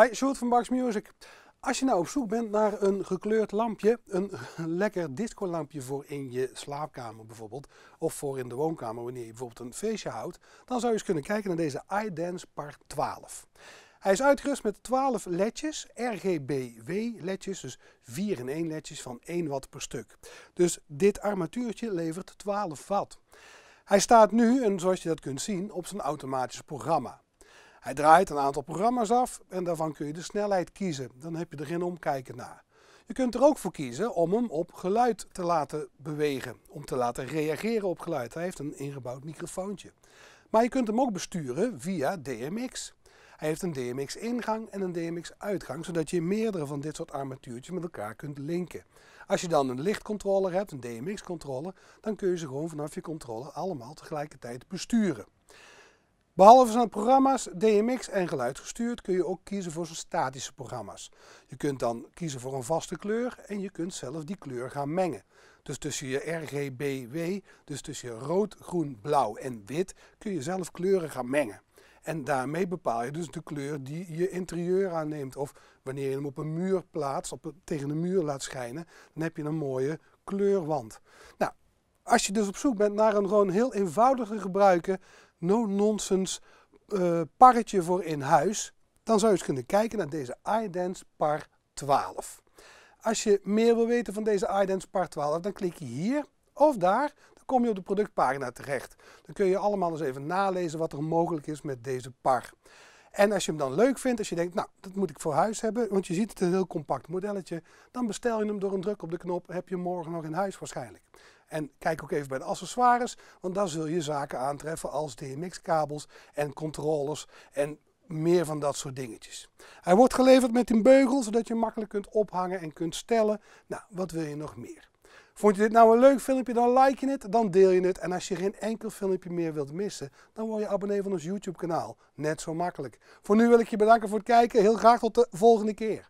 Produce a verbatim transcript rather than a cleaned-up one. Hi, Sjoerd van Bax Music. Als je nou op zoek bent naar een gekleurd lampje, een lekker discolampje voor in je slaapkamer bijvoorbeeld, of voor in de woonkamer wanneer je bijvoorbeeld een feestje houdt, dan zou je eens kunnen kijken naar deze iDance Par twaalf. Hij is uitgerust met twaalf ledjes, R G B W ledjes, dus vier in één ledjes van één watt per stuk. Dus dit armatuurtje levert twaalf watt. Hij staat nu, en zoals je dat kunt zien, op zijn automatisch programma. Hij draait een aantal programma's af en daarvan kun je de snelheid kiezen. Dan heb je er geen omkijken naar. Je kunt er ook voor kiezen om hem op geluid te laten bewegen. Om te laten reageren op geluid. Hij heeft een ingebouwd microfoontje. Maar je kunt hem ook besturen via D M X. Hij heeft een D M X ingang en een D M X uitgang. Zodat je meerdere van dit soort armatuurtjes met elkaar kunt linken. Als je dan een lichtcontroller hebt, een D M X controller. Dan kun je ze gewoon vanaf je controller allemaal tegelijkertijd besturen. Behalve zijn programma's, D M X en geluidsgestuurd, kun je ook kiezen voor zijn statische programma's. Je kunt dan kiezen voor een vaste kleur en je kunt zelf die kleur gaan mengen. Dus tussen je R G B W, dus tussen je rood, groen, blauw en wit, kun je zelf kleuren gaan mengen. En daarmee bepaal je dus de kleur die je interieur aanneemt. Of wanneer je hem op een muur plaatst, op een, tegen een muur laat schijnen, dan heb je een mooie kleurwand. Nou, als je dus op zoek bent naar een gewoon heel eenvoudige gebruiken, no-nonsense uh, parretje voor in huis, dan zou je eens kunnen kijken naar deze iDance Par twaalf. Als je meer wil weten van deze iDance Par twaalf, dan klik je hier of daar. Dan kom je op de productpagina terecht. Dan kun je allemaal eens even nalezen wat er mogelijk is met deze par. En als je hem dan leuk vindt, als je denkt, nou, dat moet ik voor huis hebben, want je ziet het een heel compact modelletje, dan bestel je hem door een druk op de knop, heb je hem morgen nog in huis waarschijnlijk. En kijk ook even bij de accessoires, want daar zul je zaken aantreffen als D M X-kabels en controllers en meer van dat soort dingetjes. Hij wordt geleverd met een beugel, zodat je hem makkelijk kunt ophangen en kunt stellen. Nou, wat wil je nog meer? Vond je dit nou een leuk filmpje, dan like je het, dan deel je het. En als je geen enkel filmpje meer wilt missen, dan word je abonnee van ons YouTube kanaal. Net zo makkelijk. Voor nu wil ik je bedanken voor het kijken. Heel graag tot de volgende keer.